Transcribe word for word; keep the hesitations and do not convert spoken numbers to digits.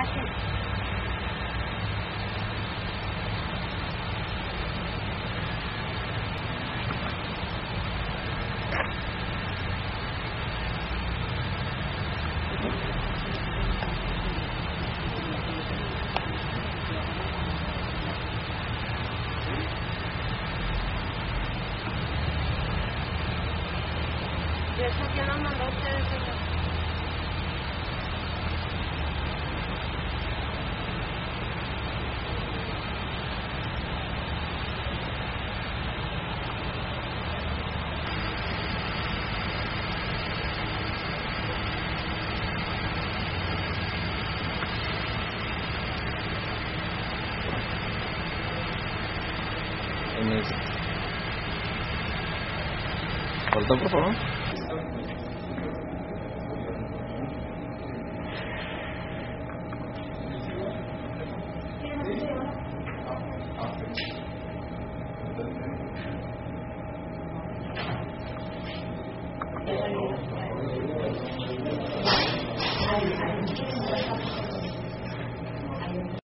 Eso que no mandó ustedes eso. Corta, por favor.